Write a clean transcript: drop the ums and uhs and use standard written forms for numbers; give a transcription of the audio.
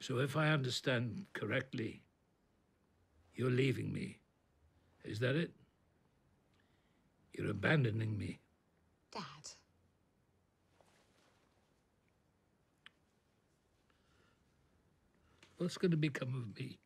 So if I understand correctly, you're leaving me. Is that it? You're abandoning me. Dad. What's going to become of me?